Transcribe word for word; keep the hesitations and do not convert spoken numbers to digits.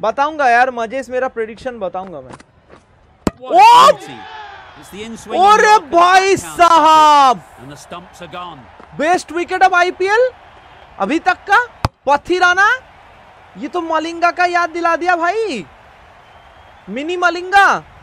बताऊंगा यार, मजे से मेरा प्रेडिक्शन बताऊंगा मैं। अरे भाई साहब, बेस्ट विकेट अब आई पी एल अभी तक का पथिराना, ये तो मलिंगा का याद दिला दिया भाई, मिनी मलिंगा।